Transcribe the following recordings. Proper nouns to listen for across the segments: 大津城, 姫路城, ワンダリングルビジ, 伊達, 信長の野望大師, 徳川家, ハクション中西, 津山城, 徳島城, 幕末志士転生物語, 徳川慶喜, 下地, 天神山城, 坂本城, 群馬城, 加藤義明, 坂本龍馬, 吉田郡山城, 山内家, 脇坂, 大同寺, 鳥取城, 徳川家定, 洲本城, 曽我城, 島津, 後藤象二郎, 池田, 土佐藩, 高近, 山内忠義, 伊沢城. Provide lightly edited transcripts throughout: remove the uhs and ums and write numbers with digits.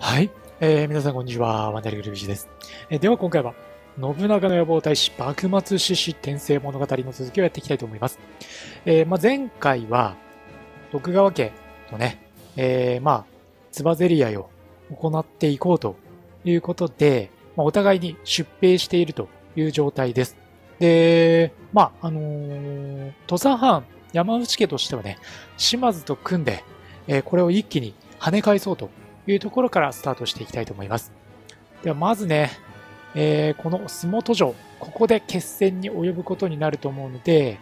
はい、皆さんこんにちは、ワンダリングルビジです。では今回は、信長の野望大師、幕末志士転生物語の続きをやっていきたいと思います。前回は、徳川家のね、つばぜり合いを行っていこうということで、お互いに出兵しているという状態です。で、土佐藩、山内家としてはね、島津と組んで、これを一気に跳ね返そうというところからスタートしていきたいと思います。ではまずね、この洲本城、ここで決戦に及ぶことになると思うので、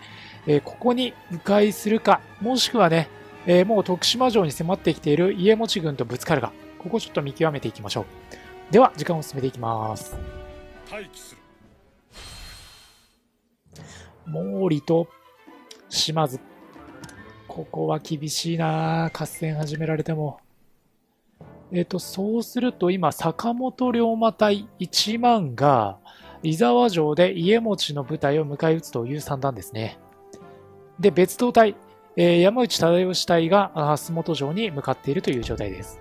ここに迂回するか、もしくはね、もう徳島城に迫ってきている家持軍とぶつかるか、ここちょっと見極めていきましょう。では時間を進めていきます。毛利と島津、ここは厳しいな、合戦始められても。そうすると今、坂本龍馬隊1万が伊沢城で家持の部隊を迎え撃つという算段ですね。で、別動隊、山内忠義隊が洲本城に向かっているという状態です。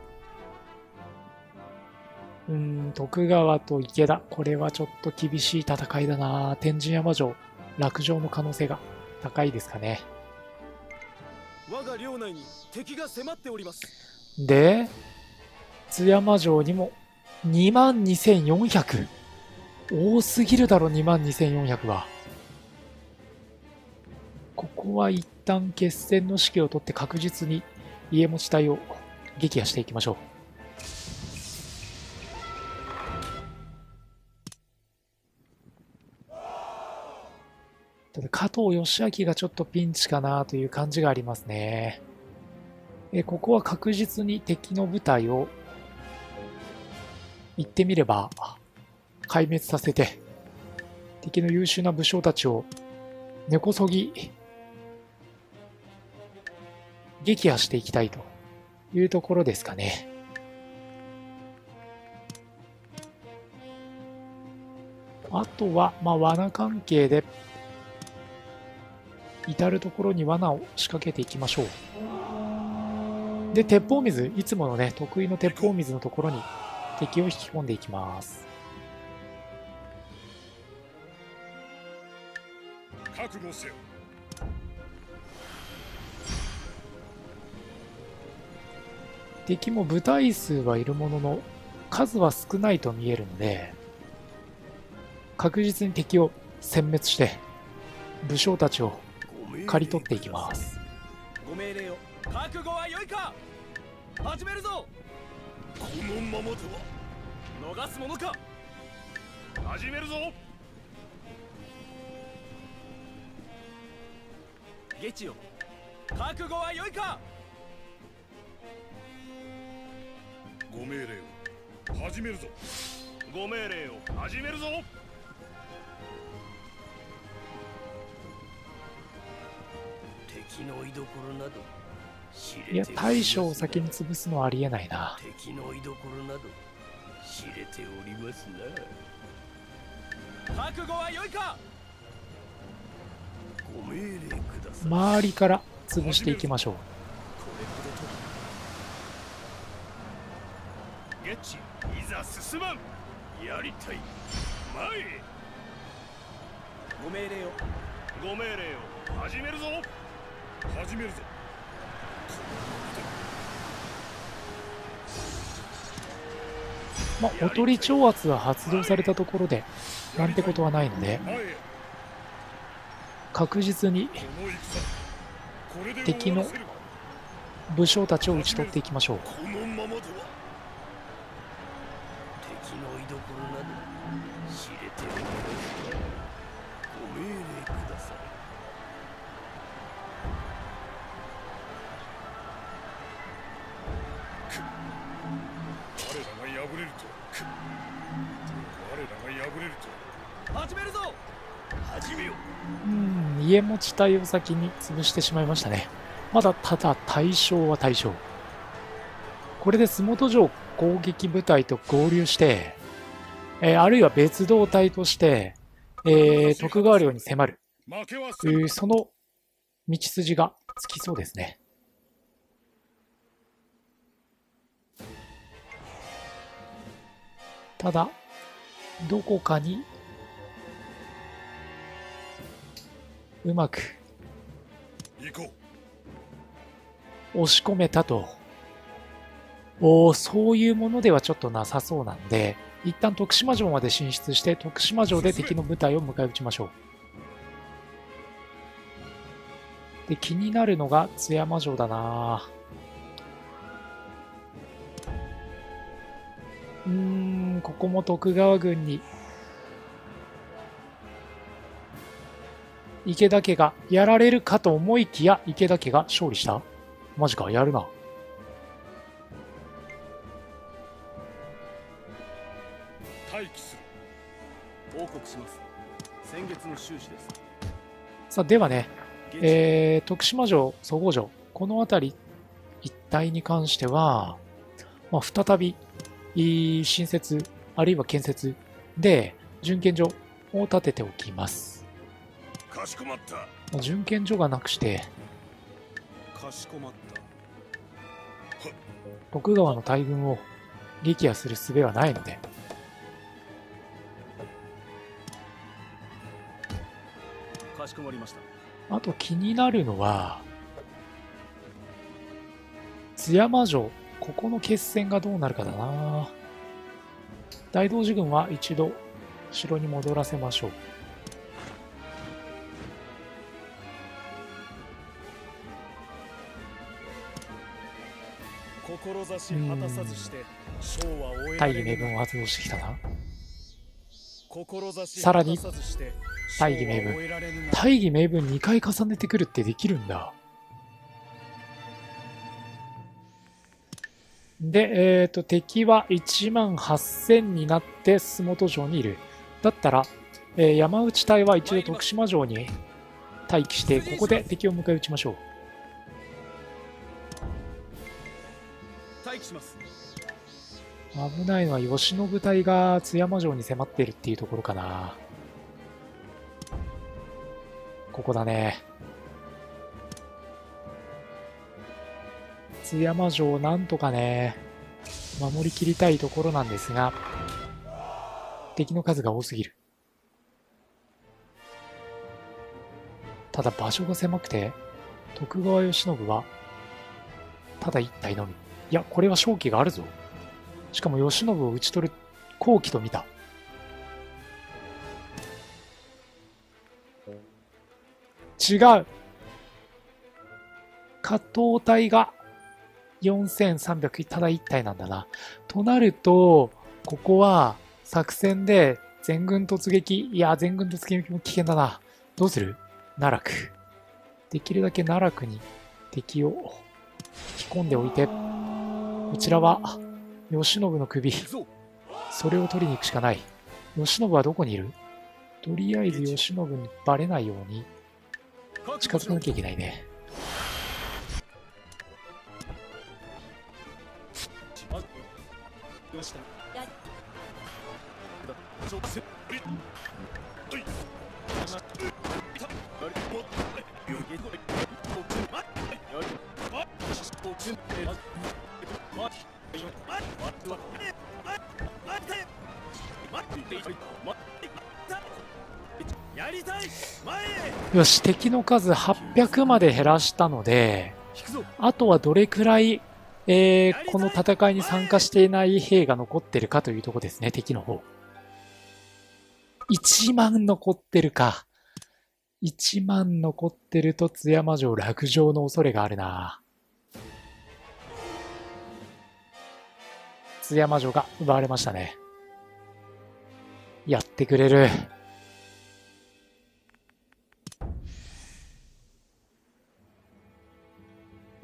徳川と池田、これはちょっと厳しい戦いだな。天神山城、落城の可能性が高いですかね。我が領内に敵が迫っております。で、津山城にも22,400、多すぎるだろ22,400は。ここは一旦決戦の指揮を取って確実に家持隊を撃破していきましょう。ただ加藤義明がちょっとピンチかなという感じがありますね。ここは確実に敵の部隊を言ってみれば壊滅させて、敵の優秀な武将たちを根こそぎ撃破していきたいというところですかね。あとは、罠関係で至る所に罠を仕掛けていきましょう。で、鉄砲水、いつものね、得意の鉄砲水のところに敵を引き込んでいきます。覚悟せよ。敵も部隊数はいるものの数は少ないと見えるので、確実に敵を殲滅して武将たちを刈り取っていきます。ご命令を。覚悟は良いか。始めるぞ。このままでは逃すものか。始めるぞ。下地よ、覚悟は良いか。ご命令を始めるぞ。ご命令を始めるぞ。敵の居所など知れている。いや、大将を先に潰すのはありえないな。敵の居所など知れておりますな。覚悟は良いか。周りから潰していきましょう。ご命令を。ご命令を始めるぞ。始めるぞ。おとり挑発は発動されたところでなんてことはないので、確実に敵の武将たちを打ち取っていきましょう。始めるぞ。始めよう。家持隊を先に潰してしまいましたね。ただ大将は大将。これで洲本城攻撃部隊と合流して、あるいは別動隊として、徳川領に迫る、その道筋がつきそうですね。ただどこかにうまく押し込めたと。おお、そういうものではちょっとなさそうなんで、一旦徳島城まで進出して徳島城で敵の部隊を迎え撃ちましょう。で、気になるのが津山城だな。ここも徳川軍に池田家がやられるかと思いきや、池田家が勝利した。マジか、やるな。待機する。報告します。先月の収支です。さあ、ではね、徳島城、曽我城、この辺り一帯に関しては、まあ、再び新設あるいは建設で巡検所を建てておきます。かしこまった。巡検所がなくしてかしこまった徳川の大軍を撃破する術はないので、かしこまりました。あと気になるのは津山城、ここの決戦がどうなるかだな。大同寺軍は一度城に戻らせましょう。大義名分を発動してきたな。さらに大義名分、大義名分2回重ねてくるってできるんだ。で、敵は18000になって洲本城にいる。だったら、山内隊は一度徳島城に待機して、ここで敵を迎え撃ちましょう。危ないのは慶喜隊が津山城に迫っているっていうところかな。ここだね。津山城をなんとかね守りきりたいところなんですが、敵の数が多すぎる。ただ場所が狭くて徳川慶喜はただ1体のみ。いや、これは勝機があるぞ。しかも慶喜を討ち取る好機と見た。違う。加藤隊が4300、ただ1体なんだな。となると、ここは作戦で全軍突撃、いや、全軍突撃も危険だな。どうする？奈落。できるだけ奈落に敵を引き込んでおいて、こちらは慶喜の首、それを取りに行くしかない。慶喜はどこにいる？とりあえず慶喜にバレないように近づかなきゃいけないね。よし、敵の数800まで減らしたので、あとはどれくらいこの戦いに参加していない兵が残ってるかというところですね。敵の方1万残ってるか。1万残ってると津山城落城の恐れがあるな。津山城が奪われましたね。やってくれる。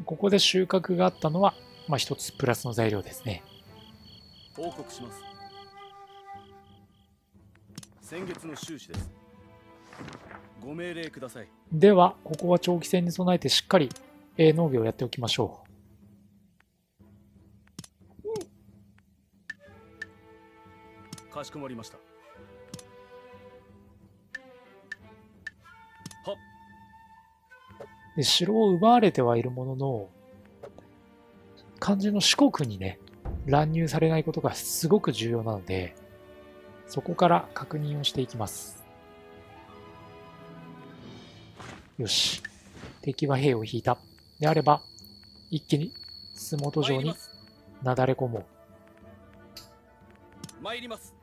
ここで収穫があったのはまあ、一つプラスの材料ですね。報告します。先月の収支です。ご命令ください。ではここは長期戦に備えてしっかり、農業をやっておきましょう。かしこまりました。で、城を奪われてはいるものの、肝心の四国にね、乱入されないことがすごく重要なので、そこから確認をしていきます。よし、敵は兵を引いた。であれば一気に洲本城になだれ込もう。参ります。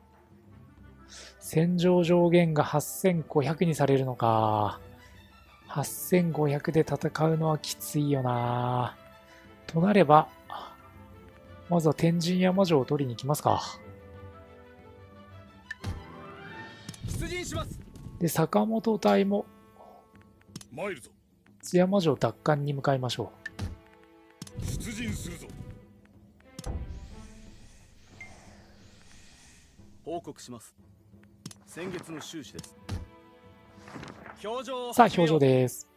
戦場上限が8500にされるのか。8500で戦うのはきついよな。となればまずは天神山城を取りに行きますか。出陣します。で坂本隊も参るぞ。津山城奪還に向かいましょう。出陣するぞ。報告します。先月の収支です。さあ表情です。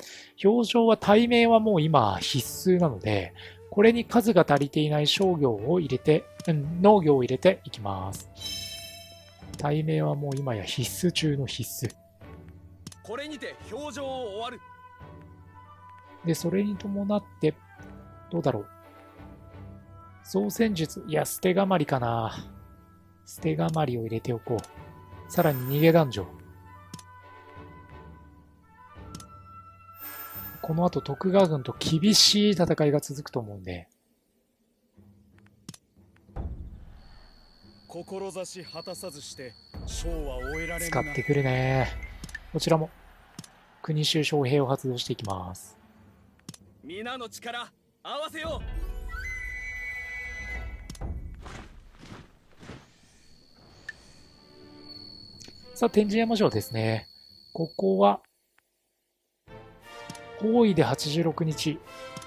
表情は対面はもう今必須なので、これに数が足りていない商業を入れて、農業を入れていきます。対面はもう今や必須中の必須。これにて表情を終わる。でそれに伴ってどうだろう、造船術、いや捨てがまりかな。捨てがまりを入れておこう。さらに逃げ弾城、このあと徳川軍と厳しい戦いが続くと思うんで、志果たさずして将は終えられない。使ってくるね。こちらも国衆将兵を発動していきます。皆の力合わせよう。さあ天神山城ですね。ここは包囲で86日、ち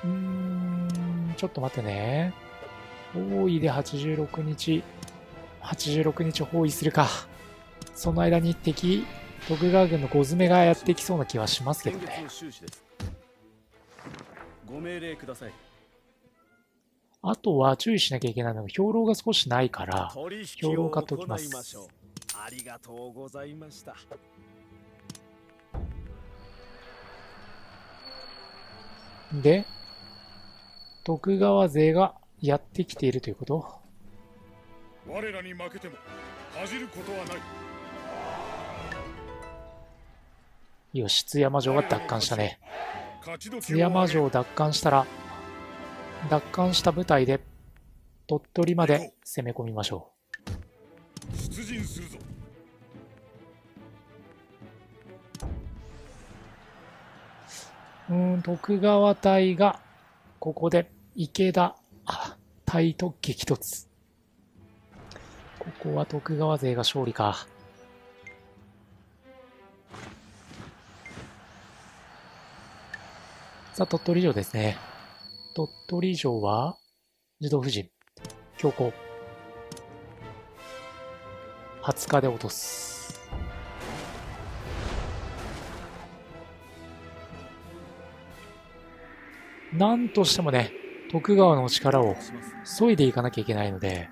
ょっと待ってね。包囲で86日、86日包囲するか。その間に敵徳川軍の5詰めがやってきそうな気はしますけどね。ご命令ください。あとは注意しなきゃいけないのが兵糧が少しないから兵糧を買っておきます。ありがとうございました。で徳川勢がやってきているということ。我らに負けても恥じることはない。よし、津山城が奪還したね。津山城を奪還したら、奪還した部隊で鳥取まで攻め込みましょう。出陣するぞ。徳川隊がここで池田隊と激突。ここは徳川勢が勝利か。さあ鳥取城ですね。鳥取城は自動布陣強行20日で落とす。なんとしてもね、徳川の力を削いでいかなきゃいけないので、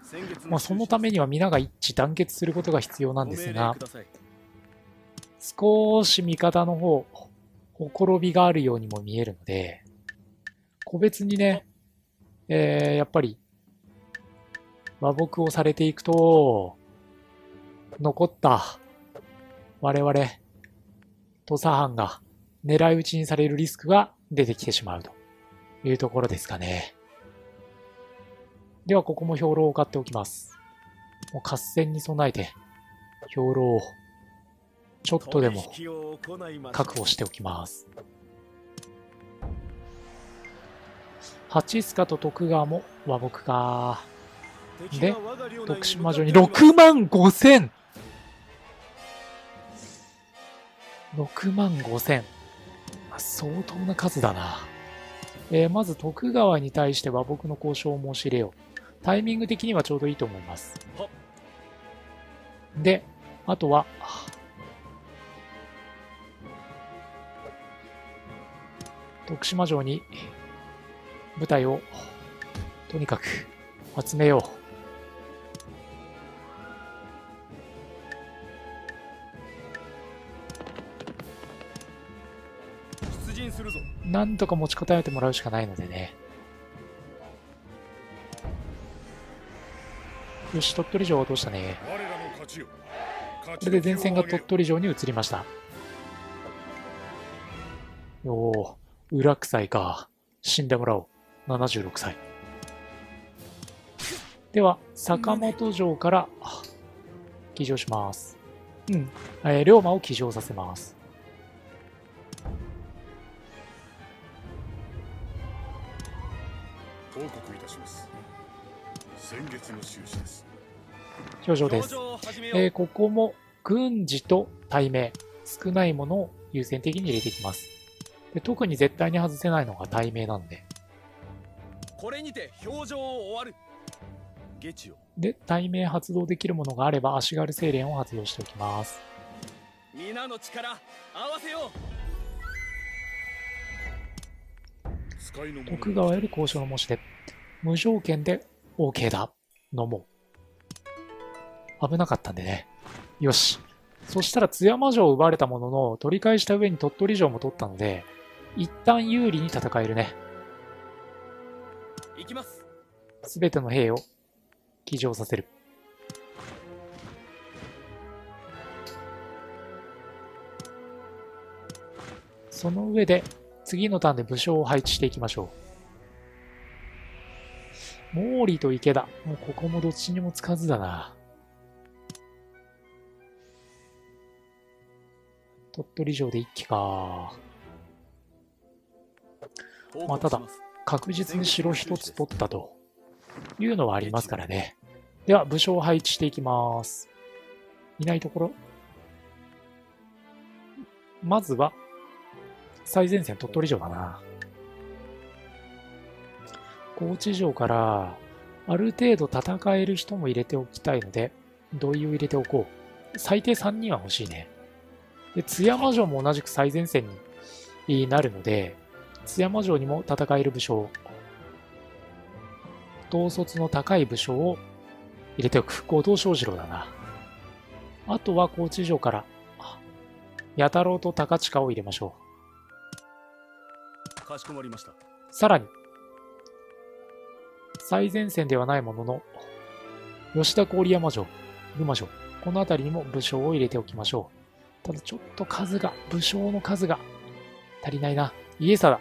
そのためには皆が一致団結することが必要なんですが、少し味方の方、ほころびがあるようにも見えるので、個別にね、やっぱり和睦をされていくと、残った我々、土佐藩が狙い撃ちにされるリスクが出てきてしまうと。いうところですかね。ではここも兵糧を買っておきます。もう合戦に備えて兵糧をちょっとでも確保しておきます。蜂須賀と徳川も和睦か。で徳島城に6万5000、6万5000、相当な数だな。まず徳川に対して和睦の交渉を申し入れよう。タイミング的にはちょうどいいと思います。であとは徳島城に部隊をとにかく集めよう。なんとか持ちこたえてもらうしかないのでね。よし鳥取城はどうしたね。これで前線が鳥取城に移りました。おお、裏臭いか。死んでもらおう。76歳では坂本城から騎乗します。龍馬を騎乗させます。報告いたします。先月の収支です。表情です。ここも軍事と対名、少ないものを優先的に入れていきます。で、特に絶対に外せないのが対名なんで、これにて表情を終わる。で、対名発動できるものがあれば足軽精錬を発動しておきます。皆の力合わせよう。徳川より交渉の申し出、無条件で OK だ。飲もう。危なかったんでね。よし。そしたら津山城を奪われたものの、取り返した上に鳥取城も取ったので、一旦有利に戦えるね。行きます。全ての兵を騎乗させる。その上で次のターンで武将を配置していきましょう。毛利と池田、もうここもどっちにもつかずだな。鳥取城で一騎か。まあただ確実に城一つ取ったというのはありますからね。では武将を配置していきます。いないところ、まずは最前線鳥取城だな。高知城からある程度戦える人も入れておきたいので、同意を入れておこう。最低3人は欲しいね。で、津山城も同じく最前線になるので、津山城にも戦える武将、統率の高い武将を入れておく。後藤象二郎だな。あとは高知城から弥太郎と高近を入れましょう。かしこまりました。さらに最前線ではないものの吉田郡山城、群馬城、この辺りにも武将を入れておきましょう。ただちょっと数が、武将の数が足りないな。家定、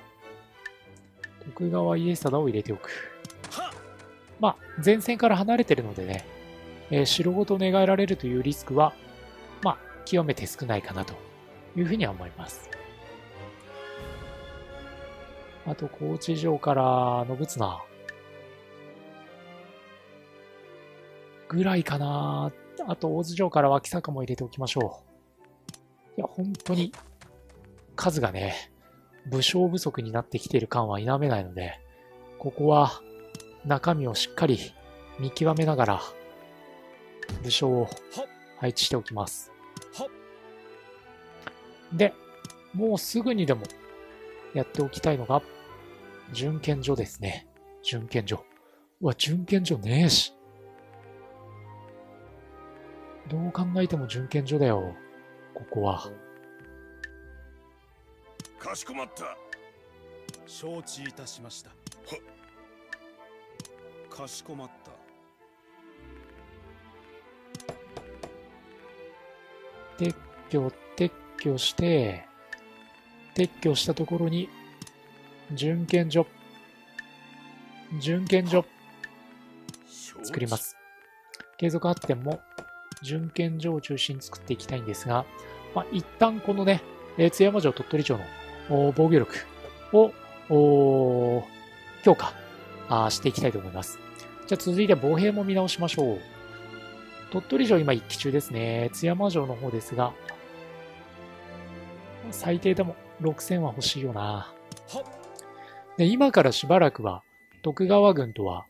徳川家定を入れておく。まあ、前線から離れてるのでね、城ごと寝返られるというリスクは、まあ、極めて少ないかなというふうには思います。あと、高知城から信綱ぐらいかな。あと、大津城から脇坂も入れておきましょう。いや、本当に数がね、武将不足になってきている感は否めないので、ここは、中身をしっかり見極めながら武将を配置しておきます。で、もうすぐにでもやっておきたいのが準検所ですね。準検所、うわ、準検所ねえし、どう考えても準検所だよ。ここはかしこまった。承知いたしました。かしこまった。撤去して、撤去したところに準検所、準検所作ります。継続発展も準検所を中心に作っていきたいんですが、まあ、一旦このね、津山城鳥取城の防御力を強化していきたいと思います。じゃあ続いて防兵も見直しましょう。鳥取城今一騎中ですね。津山城の方ですが、最低でも6000は欲しいよな。で、今からしばらくは徳川軍とは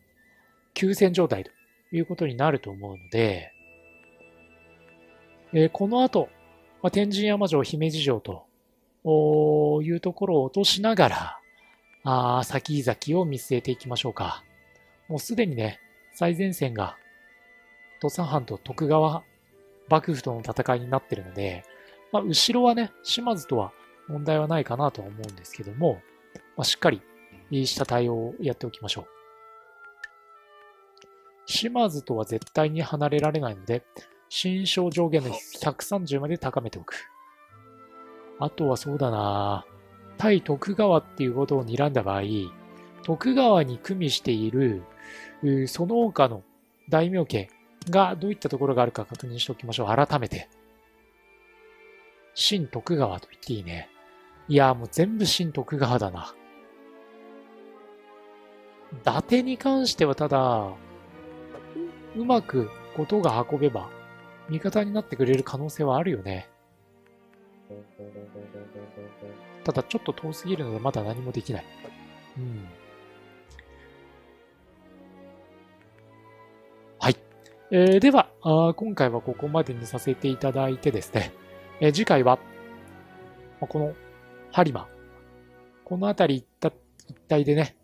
休戦状態ということになると思うので、この後、天神山城、姫路城というところを落としながら、先々を見据えていきましょうか。もうすでにね、最前線が土佐藩と徳川幕府との戦いになってるので、まあ、後ろはね、島津とは問題はないかなとは思うんですけども、まあ、しっかりした対応をやっておきましょう。島津とは絶対に離れられないので、心象上限の130まで高めておく。あとはそうだな、対徳川っていうことを睨んだ場合、徳川に組みしているその他の大名家がどういったところがあるか確認しておきましょう。改めて。新徳川と言っていいね。いやーもう全部新徳川だな。伊達に関してはただ、うまく事が運べば味方になってくれる可能性はあるよね。ただちょっと遠すぎるのでまだ何もできない。うん。はい。では今回はここまでにさせていただいてですね、次回は、この、播磨。この辺り一帯でね、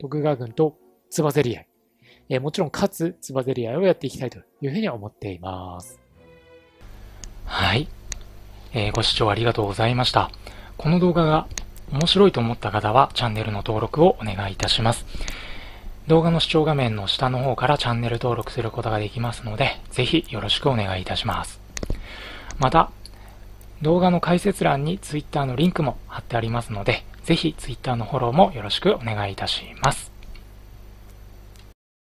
徳川軍とつばぜり合い。もちろん、かつつばぜり合いをやっていきたいというふうに思っています。はい。ご視聴ありがとうございました。この動画が面白いと思った方は、チャンネルの登録をお願いいたします。動画の視聴画面の下の方からチャンネル登録することができますので、ぜひよろしくお願いいたします。また、動画の解説欄に Twitter のリンクも貼ってありますので、ぜひ Twitter のフォローもよろしくお願いいたします。